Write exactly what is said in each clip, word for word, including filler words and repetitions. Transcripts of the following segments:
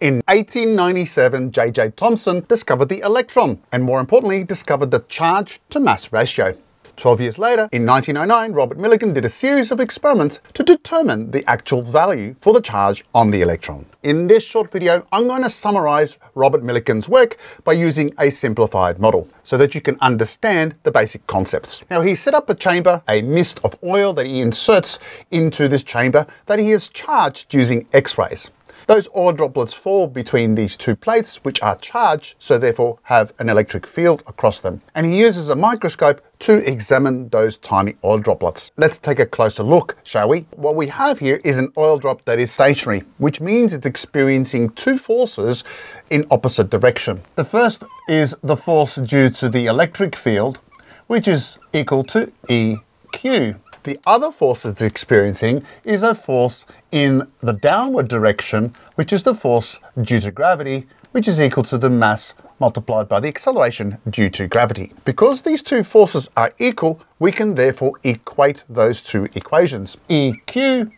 In eighteen ninety-seven, J J Thomson discovered the electron, and more importantly, discovered the charge to mass ratio. twelve years later, in nineteen oh nine, Robert Millikan did a series of experiments to determine the actual value for the charge on the electron. In this short video, I'm going to summarize Robert Millikan's work by using a simplified model so that you can understand the basic concepts. Now, he set up a chamber, a mist of oil that he inserts into this chamber that he has charged using X-rays. Those oil droplets fall between these two plates, which are charged, so therefore have an electric field across them. And he uses a microscope to examine those tiny oil droplets. Let's take a closer look, shall we? What we have here is an oil drop that is stationary, which means it's experiencing two forces in opposite direction. The first is the force due to the electric field, which is equal to E Q. The other force it's experiencing is a force in the downward direction, which is the force due to gravity, which is equal to the mass multiplied by the acceleration due to gravity. Because these two forces are equal, we can therefore equate those two equations. E Q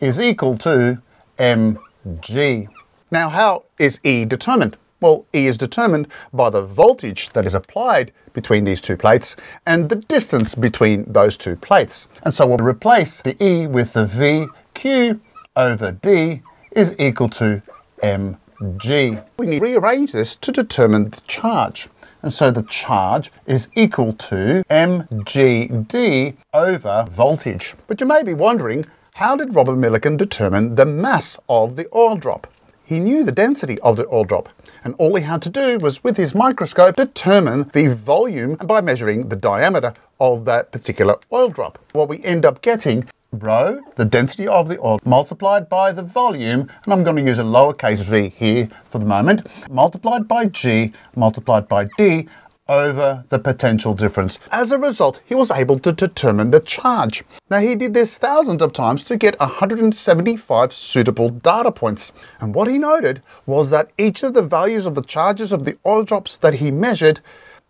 is equal to M G. Now, how is E determined? Well, E is determined by the voltage that is applied between these two plates and the distance between those two plates. And so we'll replace the E with the V. Q over D is equal to M G. We need to rearrange this to determine the charge. And so the charge is equal to M G D over voltage. But you may be wondering, how did Robert Millikan determine the mass of the oil drop? He knew the density of the oil drop, and all he had to do was, with his microscope, determine the volume by measuring the diameter of that particular oil drop. What we end up getting, rho, the density of the oil, multiplied by the volume, and I'm going to use a lowercase v here for the moment, multiplied by G, multiplied by D, over the potential difference. As a result, he was able to determine the charge. Now, he did this thousands of times to get one hundred seventy-five suitable data points. And what he noted was that each of the values of the charges of the oil drops that he measured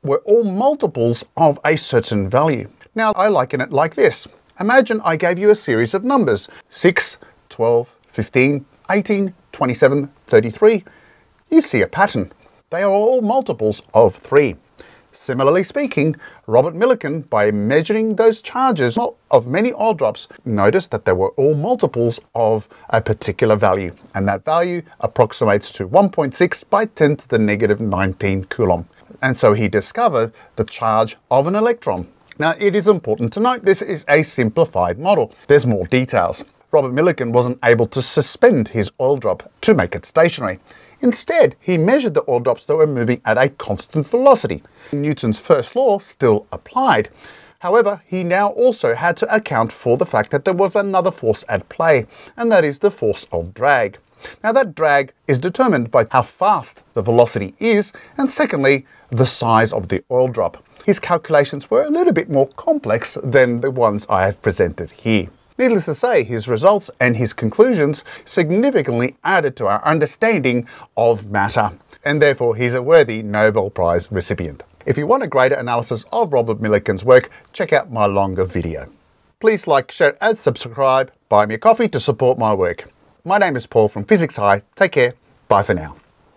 were all multiples of a certain value. Now, I liken it like this. Imagine I gave you a series of numbers, six, twelve, fifteen, eighteen, twenty-seven, thirty-three. You see a pattern. They are all multiples of three. Similarly speaking, Robert Millikan, by measuring those charges of many oil drops, noticed that they were all multiples of a particular value, and that value approximates to one point six by ten to the negative nineteen Coulomb. And so he discovered the charge of an electron. Now, it is important to note this is a simplified model. There's more details. Robert Millikan wasn't able to suspend his oil drop to make it stationary. Instead, he measured the oil drops that were moving at a constant velocity. Newton's first law still applied. However, he now also had to account for the fact that there was another force at play, and that is the force of drag. Now, that drag is determined by how fast the velocity is, and secondly, the size of the oil drop. His calculations were a little bit more complex than the ones I have presented here. Needless to say, his results and his conclusions significantly added to our understanding of matter, and therefore he's a worthy Nobel Prize recipient. If you want a greater analysis of Robert Millikan's work, check out my longer video. Please like, share, and subscribe. Buy me a coffee to support my work. My name is Paul from Physics High. Take care. Bye for now.